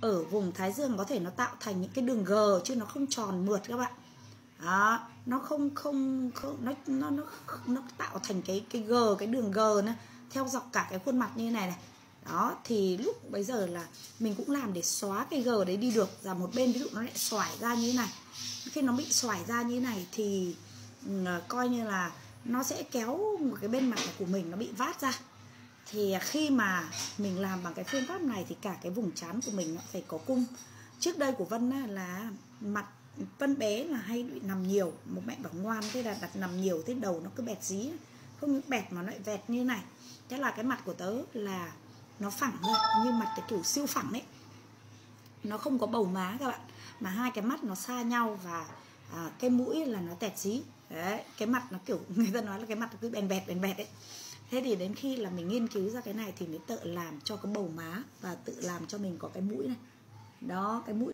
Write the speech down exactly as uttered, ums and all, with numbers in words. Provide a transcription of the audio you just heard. ở vùng thái dương có thể nó tạo thành những cái đường G chứ nó không tròn mượt các bạn. Đó, nó không không không nó nó nó nó tạo thành cái cái G, cái đường G nữa, theo dọc cả cái khuôn mặt như thế này này. Đó, thì lúc bấy giờ là mình cũng làm để xóa cái G đấy đi được. Và một bên ví dụ nó lại xoải ra như thế này. Khi nó bị xoải ra như thế này thì coi như là nó sẽ kéo một cái bên mặt của mình nó bị vát ra. Thì khi mà mình làm bằng cái phương pháp này thì cả cái vùng trán của mình nó phải có cung. Trước đây của Vân là mặt Vân bé là hay bị nằm nhiều. Một mẹ bảo ngoan thế là đặt nằm nhiều, thế đầu nó cứ bẹt dí. Không những bẹt mà nó lại vẹt như thế này. Thế là cái mặt của tớ là nó phẳng ra, như mặt cái kiểu siêu phẳng ấy. Nó không có bầu má các bạn, mà hai cái mắt nó xa nhau. Và à, cái mũi là nó tẹt dí. Đấy, cái mặt nó kiểu, người ta nói là cái mặt nó cứ bèn bẹt bèn bẹt ấy. Thế thì đến khi là mình nghiên cứu ra cái này thì mới tự làm cho cái bầu má và tự làm cho mình có cái mũi này. Đó, cái mũi